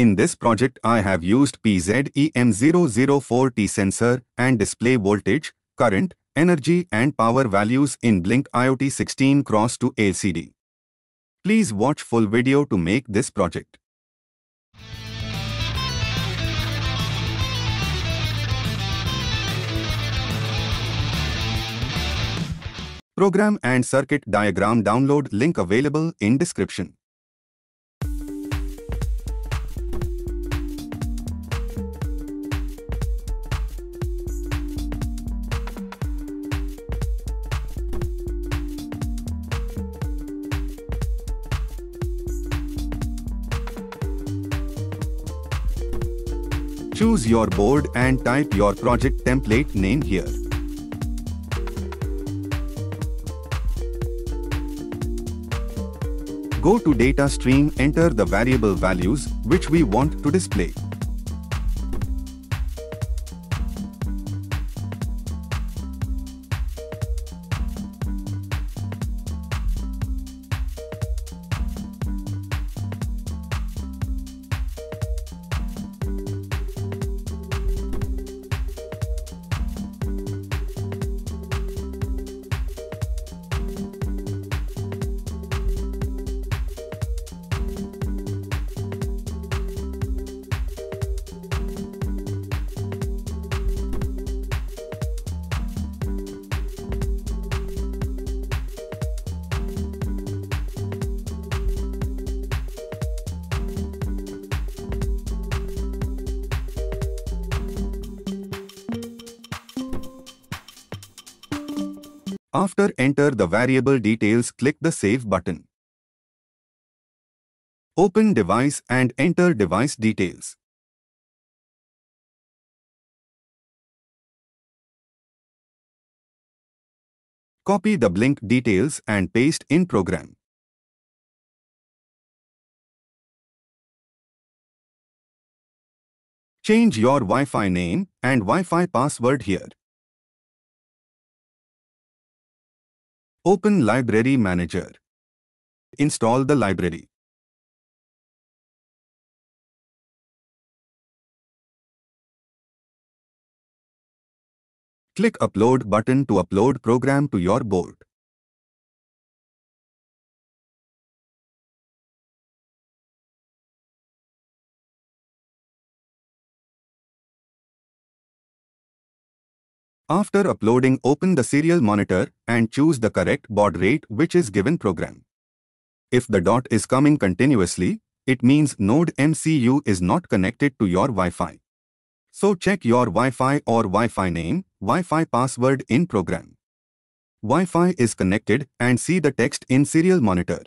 In this project, I have used PZEM-004T sensor and display voltage, current, energy and power values in Blink IoT 16x2 LCD. Please watch full video to make this project. Program and circuit diagram download link available in description. Choose your board and type your project template name here. Go to data stream, enter the variable values which we want to display. After enter the variable details, click the Save button. Open device and enter device details. Copy the Blink details and paste in program. Change your Wi-Fi name and Wi-Fi password here. Open Library Manager. Install the library. Click Upload button to upload program to your board. After uploading, open the serial monitor and choose the correct baud rate which is given program. If the dot is coming continuously, it means NodeMCU is not connected to your Wi-Fi. So check your Wi-Fi or Wi-Fi name, Wi-Fi password in program. Wi-Fi is connected and see the text in serial monitor.